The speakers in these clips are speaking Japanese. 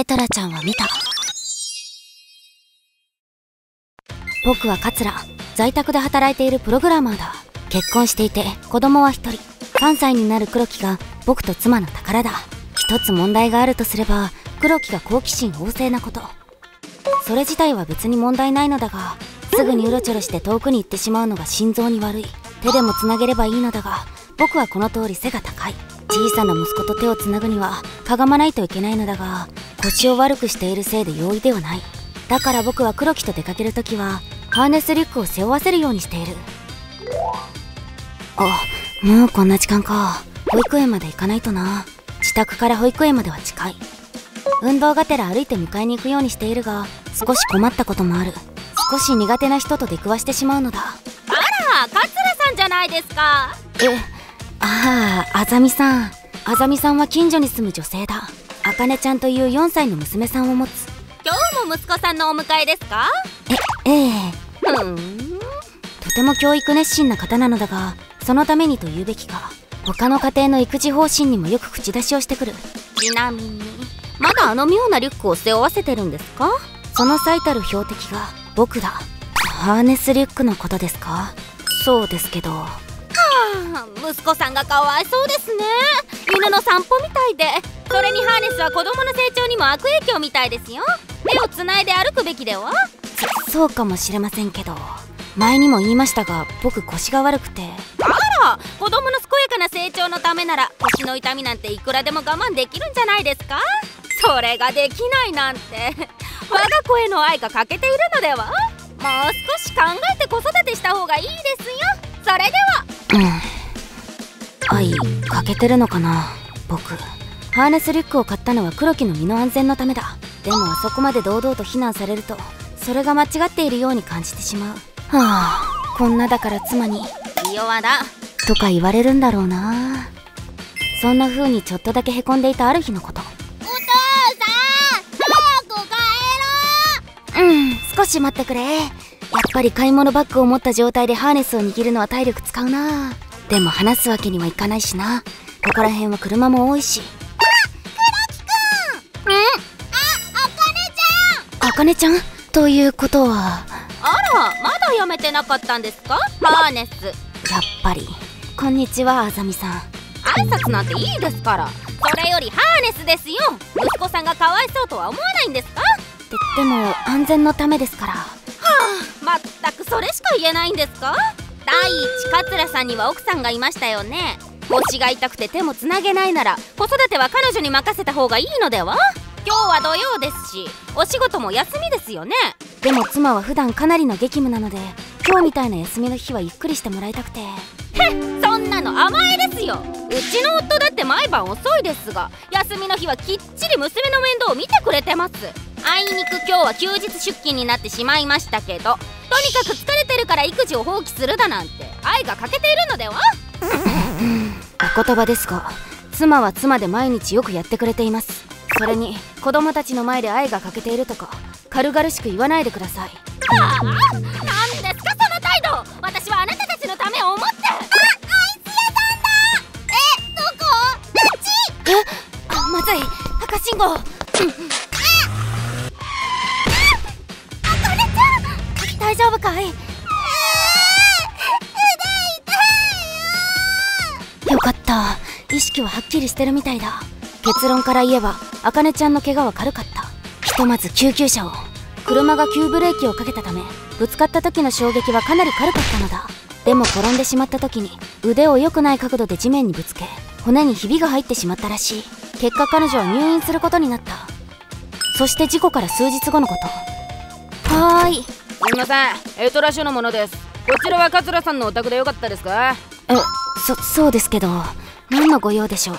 エトラちゃんは見た。僕は桂、在宅で働いているプログラマーだ。結婚していて子供は1人、3歳になる黒木が僕と妻の宝だ。一つ問題があるとすれば、黒木が好奇心旺盛なこと。それ自体は別に問題ないのだが、すぐにうろちょろして遠くに行ってしまうのが心臓に悪い。手でもつなげればいいのだが、僕はこの通り背が高い。小さな息子と手をつなぐにはかがまないといけないのだが、腰を悪くしているせいで容易ではない。だから僕は黒木と出かけるときはハーネスリュックを背負わせるようにしている。あ、もうこんな時間か。保育園まで行かないとな。自宅から保育園までは近い。運動がてら歩いて迎えに行くようにしているが、少し困ったこともある。少し苦手な人と出くわしてしまうのだ。あら、桂さんじゃないですか。ああ、あざみさん。あざみさんは近所に住む女性だ。あかねちゃんという4歳の娘さんを持つ。今日も息子さんのお迎えですか？とても教育熱心な方なのだが、そのためにと言うべきか、他の家庭の育児方針にもよく口出しをしてくる。ちなみに、まだあの妙なリュックを背負わせてるんですか？その最たる標的が僕だ。ハーネスリュックのことですか？そうですけど。息子さんがかわいそうですね。犬の散歩みたいで、それにハーネスは子供の成長にも悪影響みたいですよ。手をつないで歩くべきでは？そうかもしれませんけど、前にも言いましたが、僕腰が悪くて。あら、子供の健やかな成長のためなら腰の痛みなんていくらでも我慢できるんじゃないですか？それができないなんて、我が子への愛が欠けているのでは？もう少し考えて子育てした方がいいですよ。それでは、愛欠けてるのかな。僕、ハーネスリュックを買ったのは黒木の身の安全のためだ。でもあそこまで堂々と非難されると、それが間違っているように感じてしまう。こんなだから妻に「弱だ」とか言われるんだろうな。そんな風にちょっとだけへこんでいたある日のこと。少し待ってくれ。やっぱり買い物バッグを持った状態でハーネスを握るのは体力使うな。でも話すわけにはいかないしな。ここら辺は車も多いし。あ、黒木くん。あかねちゃん。ということは、あら、まだやめてなかったんですか、ハーネス。やっぱり。こんにちは、あざみさん。挨拶なんていいですから。それよりハーネスですよ。息子さんがかわいそうとは思わないんですか？でも安全のためですから。まったくそれしか言えないんですか？第一、桂さんには奥さんがいましたよね。腰が痛くて手もつなげないなら、子育ては彼女に任せた方がいいのでは？今日は土曜ですし、お仕事も休みですよね。でも妻は普段かなりの激務なので、今日みたいな休みの日はゆっくりしてもらいたくて。そんなの甘えですよ。うちの夫だって毎晩遅いですが、休みの日はきっちり娘の面倒を見てくれてます。あいにく今日は休日出勤になってしまいましたけど、とにかく疲れてるから育児を放棄するだなんて愛が欠けているのでは？お言葉ですが、妻は妻で毎日よくやってくれています。それに子供たちの前で愛が欠けているとか軽々しく言わないでください。なんですかその態度。私はあなたたちのためを思って。あ、アイス屋さんだ。どこ？まずい、赤信号。大丈夫かい？腕痛いよ。よかった、意識ははっきりしてるみたいだ。結論から言えば、あかねちゃんの怪我は軽かった。ひとまず救急車を。車が急ブレーキをかけたため、ぶつかった時の衝撃はかなり軽かったのだ。でも転んでしまった時に腕を良くない角度で地面にぶつけ、骨にひびが入ってしまったらしい。結果彼女は入院することになった。そして事故から数日後のこと。はーい、すみません、エトラ署の者です。こちらは桂さんのお宅でよかったですか？そうですけど、何のご用でしょう？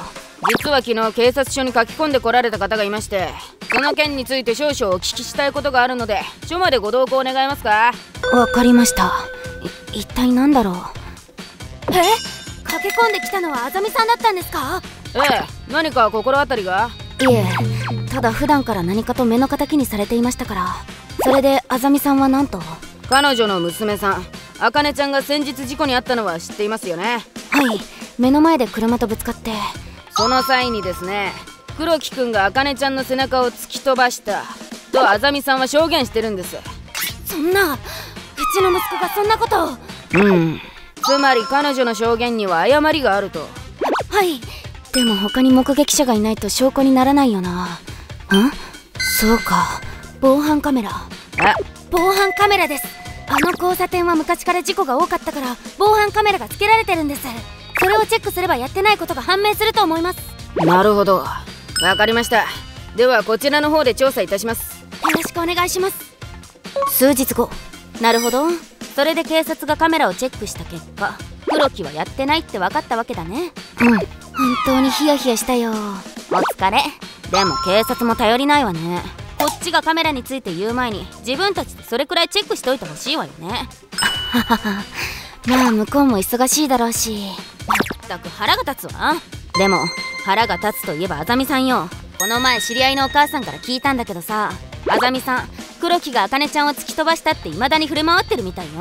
実は昨日警察署に書き込んでこられた方がいまして、その件について少々お聞きしたいことがあるので、署までご同行願えますか？わかりました。一体何だろう？駆け込んできたのはあざみさんだったんですか？何か心当たりが？いえ、ただ普段から何かと目の敵にされていましたから。それであざみさんはなんと、彼女の娘さん、あかねちゃんが先日事故に遭ったのは知っていますよね？はい、目の前で車とぶつかって。その際にですね、黒木くんが茜ちゃんの背中を突き飛ばしたとあざみさんは証言してるんです。そんな、うちの息子がそんなことを。つまり彼女の証言には誤りがあると。はい、でも他に目撃者がいないと証拠にならないよな。そうか、防犯カメラ。防犯カメラです。あの交差点は昔から事故が多かったから防犯カメラがつけられてるんです。それをチェックすればやってないことが判明すると思います。なるほど、わかりました。ではこちらの方で調査いたします。よろしくお願いします。数日後。なるほど、それで警察がカメラをチェックした結果、黒木はやってないって分かったわけだね。本当にヒヤヒヤしたよ。お疲れ。でも警察も頼りないわね。こっちがカメラについて言う前に自分たちでそれくらいチェックしておいてほしいわよね。まあ向こうも忙しいだろうし。全く腹が立つわ。でも腹が立つといえばあざみさんよ。この前知り合いのお母さんから聞いたんだけどさ、あざみさん、黒木があかねちゃんを突き飛ばしたって未だに振る舞ってるみたいよ。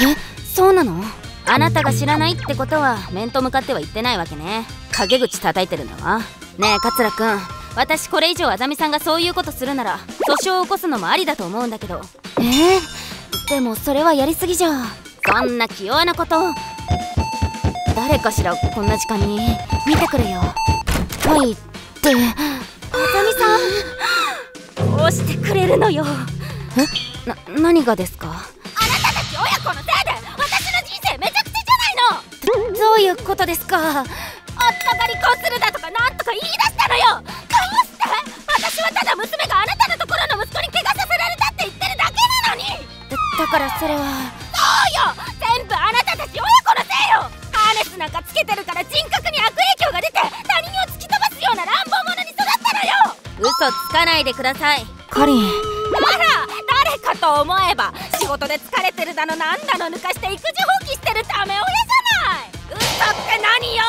え、そうなの？あなたが知らないってことは面と向かっては言ってないわけね。陰口叩いてるんだわ。ねえ桂くん、私これ以上あざみさんがそういうことするなら訴訟を起こすのもありだと思うんだけど。でもそれはやりすぎじゃん。そんな器用なこと。誰かしら、こんな時間に。見てくるよ。はいって、あざみさんどうしてくれるのよ。何がですか？あなたたち親子のせいで私の人生めちゃくちゃじゃないの。どういうことですか？夫が離婚するだとかなんとか言い出したのよ。どうして？私はただ娘があなたのところの息子に怪我させられたって言ってるだけなのに。だからそれは。そうよ、全部あなたたち親子のせいよ。ハーネスなんかつけてるから人格に悪影響が出て他人を突き飛ばすような乱暴者に育ったのよ。嘘つかないでください、カリン。あら、誰かと思えば仕事で疲れてるだのなんだの抜かして育児放棄してるダメ親じゃない。嘘って何よ。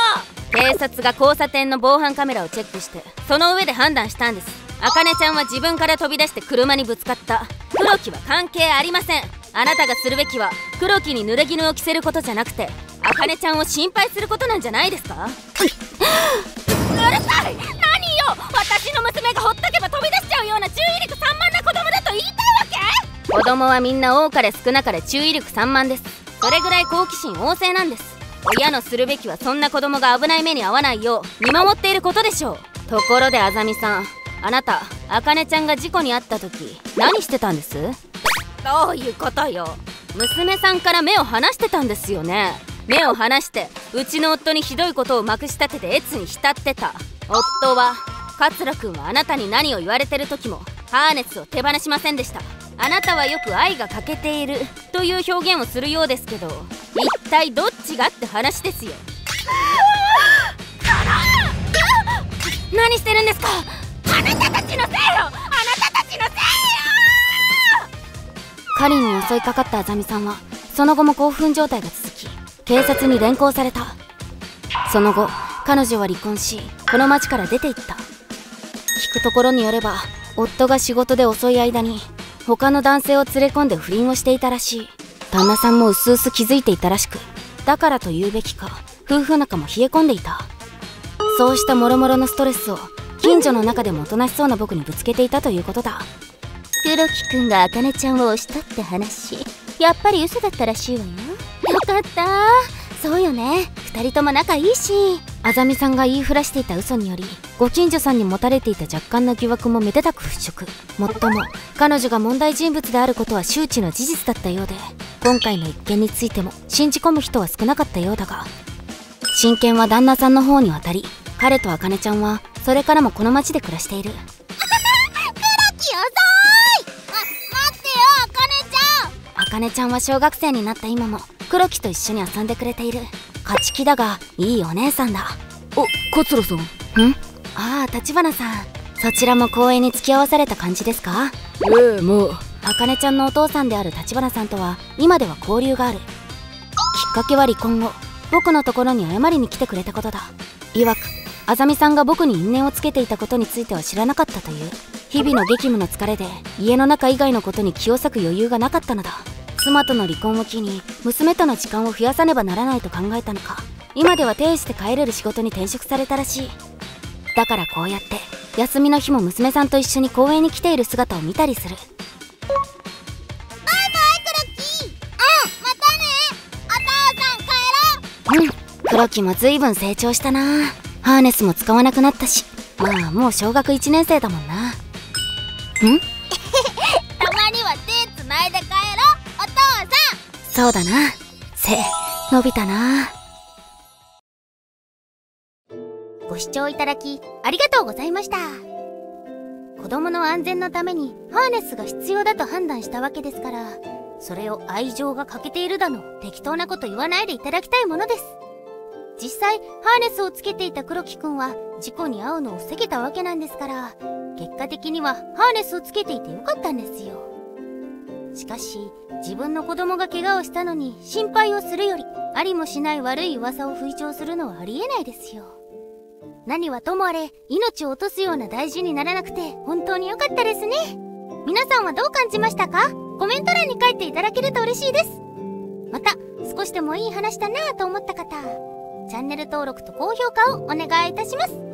警察が交差点の防犯カメラをチェックして、その上で判断したんです。あかねちゃんは自分から飛び出して車にぶつかった。黒木は関係ありません。あなたがするべきは黒木に濡れ衣を着せることじゃなくて、あかねちゃんを心配することなんじゃないですか？うるさい。何よ、私の娘がほっとけば飛び出しちゃうような注意力散漫な子供だと言いたいわけ？子供はみんな多かれ少なかれ注意力散漫です。それぐらい好奇心旺盛なんです。親のするべきはそんな子供が危ない目に遭わないよう見守っていることでしょう。ところであざみさん、あなた、あかねちゃんが事故に遭った時何してたんです？どういうことよ。娘さんから目を離してたんですよね。目を離してうちの夫にひどいことをまくし立てて越に浸ってた。夫は、桂くんはあなたに何を言われてる時もハーネスを手放しませんでした。あなたはよく愛が欠けているという表現をするようですけど、一体どっちがって話ですよ。何してるんですか？あなたたちのせいよ、あなたたちのせいよ。カリンに襲いかかったあざみさんはその後も興奮状態が続き、警察に連行された。その後彼女は離婚し、この町から出て行った。聞くところによれば、夫が仕事で遅い間に他の男性を連れ込んで不倫をしていたらしい。旦那さんもうすうす気づいていたらしく、だからと言うべきか夫婦仲も冷え込んでいた。そうしたもろもろのストレスを近所の中でもおとなしそうな僕にぶつけていたということだ。黒木くんがあかねちゃんを押したって話、やっぱり嘘だったらしいわよ。よかった。そうよね、2人とも仲いいし。あざみさんが言いふらしていた嘘により、ご近所さんに持たれていた若干の疑惑もめでたく払拭。もっとも彼女が問題人物であることは周知の事実だったようで、今回の一件についても信じ込む人は少なかったようだが、親権は旦那さんの方に渡り、彼とあかねちゃんはそれからもこの町で暮らしている。あかねちゃんは小学生になった今も黒木と一緒に遊んでくれている。勝ち気だがいいお姉さんだ。あ、桂さん。ああ、橘さん、そちらも公園に付き合わされた感じですか？もうあかねちゃんのお父さんである橘さんとは今では交流がある。きっかけは離婚後、僕のところに謝りに来てくれたことだ。いわくあざみさんが僕に因縁をつけていたことについては知らなかったという。日々の激務の疲れで家の中以外のことに気を割く余裕がなかったのだ。妻との離婚を機に娘との時間を増やさねばならないと考えたのか、今では定時で帰れる仕事に転職されたらしい。だからこうやって休みの日も娘さんと一緒に公園に来ている姿を見たりする。バイバイ黒木。うん、またね。お父さん帰ろう。うん、黒木もずいぶん成長したな。ハーネスも使わなくなったし、まあもう小学1年生だもんな。ん？たまには手つないで帰ろう、お父さん。そうだな。背伸びたな。ご視聴いただきありがとうございました。子供の安全のためにハーネスが必要だと判断したわけですから、それを愛情が欠けているだの適当なこと言わないでいただきたいものです。実際ハーネスをつけていた黒木くんは事故に遭うのを防げたわけなんですから、結果的にはハーネスをつけていてよかったんですよ。しかし自分の子供が怪我をしたのに心配をするより、ありもしない悪い噂を吹聴するのはありえないですよ。何はともあれ命を落とすような大事にならなくて本当に良かったですね。皆さんはどう感じましたか？コメント欄に書いていただけると嬉しいです。また少しでもいい話だなぁと思った方、チャンネル登録と高評価をお願いいたします。